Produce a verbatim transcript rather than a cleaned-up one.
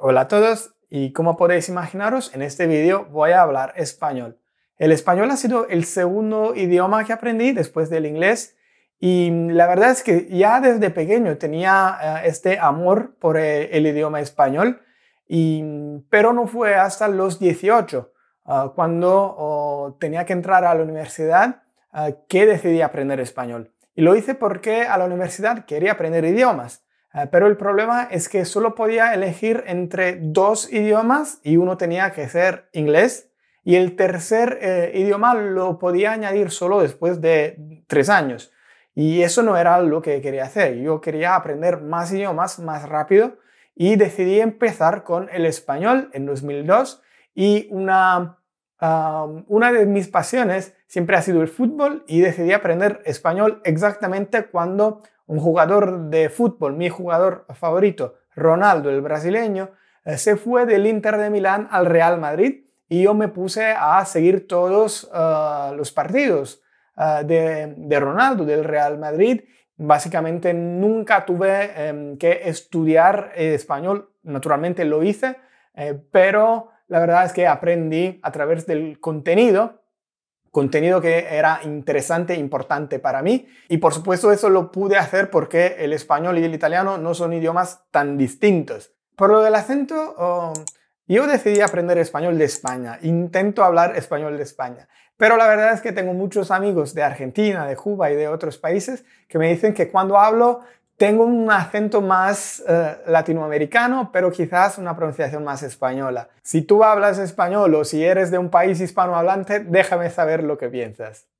Hola a todos, y como podéis imaginaros, en este vídeo voy a hablar español. El español ha sido el segundo idioma que aprendí después del inglés, y la verdad es que ya desde pequeño tenía uh, este amor por el, el idioma español, y, pero no fue hasta los dieciocho, uh, cuando uh, tenía que entrar a la universidad, uh, que decidí aprender español. Y lo hice porque a la universidad quería aprender idiomas. Pero el problema es que solo podía elegir entre dos idiomas y uno tenía que ser inglés y el tercer eh, idioma lo podía añadir solo después de tres años. Y eso no era lo que quería hacer. Yo quería aprender más idiomas más rápido y decidí empezar con el español en dos mil dos y una, um, una de mis pasiones siempre ha sido el fútbol y decidí aprender español exactamente cuando un jugador de fútbol, mi jugador favorito, Ronaldo, el brasileño, se fue del Inter de Milán al Real Madrid y yo me puse a seguir todos uh, los partidos uh, de, de Ronaldo, del Real Madrid. Básicamente nunca tuve eh, que estudiar español, naturalmente lo hice, eh, pero la verdad es que aprendí a través del contenido contenido que era interesante e importante para mí. Y por supuesto eso lo pude hacer porque el español y el italiano no son idiomas tan distintos. Por lo del acento, oh, yo decidí aprender español de España. Intento hablar español de España. Pero la verdad es que tengo muchos amigos de Argentina, de Cuba y de otros países que me dicen que cuando hablo tengo un acento más eh, latinoamericano, pero quizás una pronunciación más española. Si tú hablas español o si eres de un país hispanohablante, déjame saber lo que piensas.